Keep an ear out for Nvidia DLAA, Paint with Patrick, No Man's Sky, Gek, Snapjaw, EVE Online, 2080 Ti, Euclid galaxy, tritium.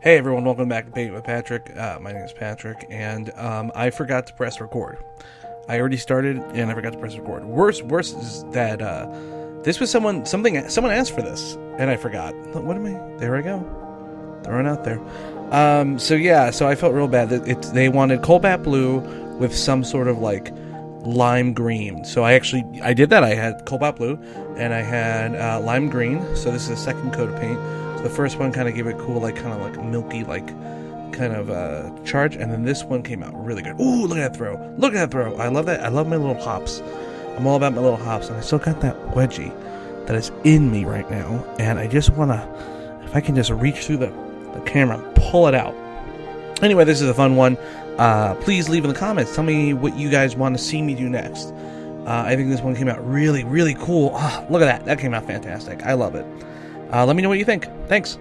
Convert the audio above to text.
Hey everyone, welcome back to Paint with Patrick. My name is Patrick, and I forgot to press record. I already started, and I forgot to press record. Worse is that this was someone asked for this, and I forgot. What am I? There I go. Throwing out there. So yeah, so I felt real bad. They wanted Colbat Blue with some sort of like lime green. So I did that. I had Colbat Blue, and I had lime green. So this is the second coat of paint. The first one kind of gave it cool, like kind of like milky, like kind of charge, and then this one came out really good. Ooh, look at that throw! Look at that throw! I love that. I love my little hops. I'm all about my little hops, and I still got that wedgie that is in me right now, and I just wanna, if I can just reach through the camera, pull it out. Anyway, this is a fun one. Please leave in the comments. Tell me what you guys want to see me do next. I think this one came out really, really cool. Oh, look at that. That came out fantastic. I love it. Let me know what you think. Thanks.